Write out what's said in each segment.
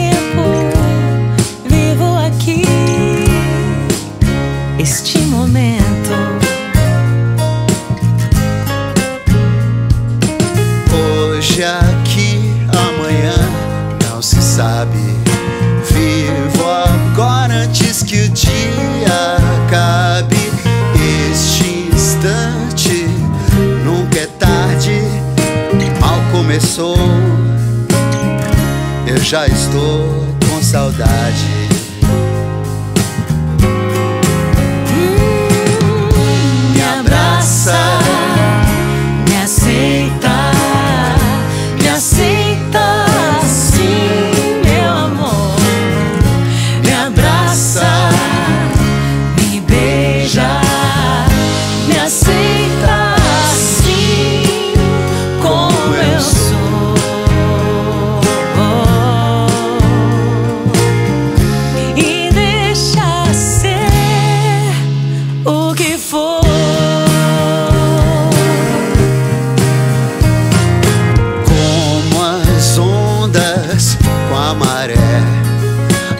tempo vivo aqui este momento. Hoje aqui, amanhã não se sabe. Vivo agora antes que o dia acabe. Este instante nunca é tarde, mal começou, eu já estou com saudade. Me abraça, me aceita assim, meu amor. Me abraça, me beija, me aceita assim como eu sou.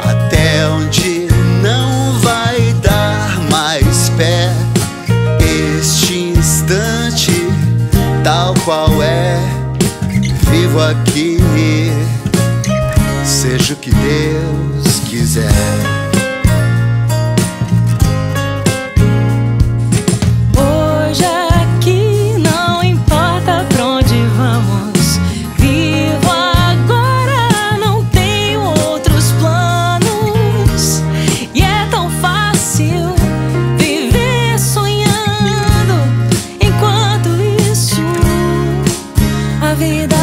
Até onde não vai dar mais pé. Este instante tal qual é, vivo aqui, seja o que Deus quiser. Hoje aqui não importa pra onde vamos, vivo agora, não tenho outros planos. E é tão fácil viver sonhando, enquanto isso a vida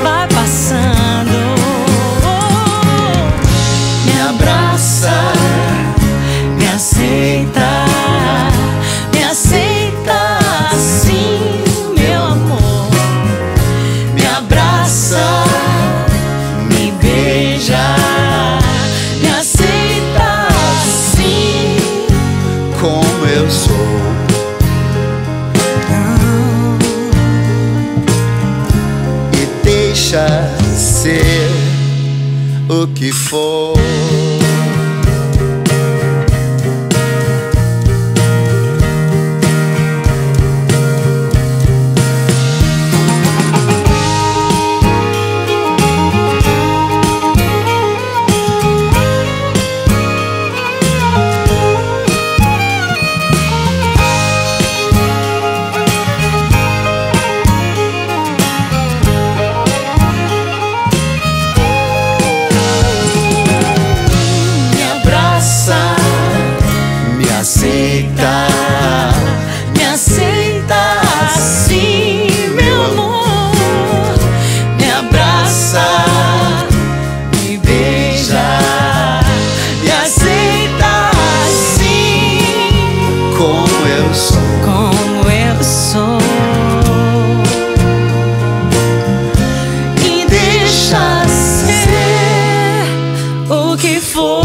vai passando. Me abraça, me aceita. E deixa ser o que for. Me aceita assim, meu amor. Me abraça, me beija, me aceita assim, como eu sou. Como eu sou. E deixa ser o que for.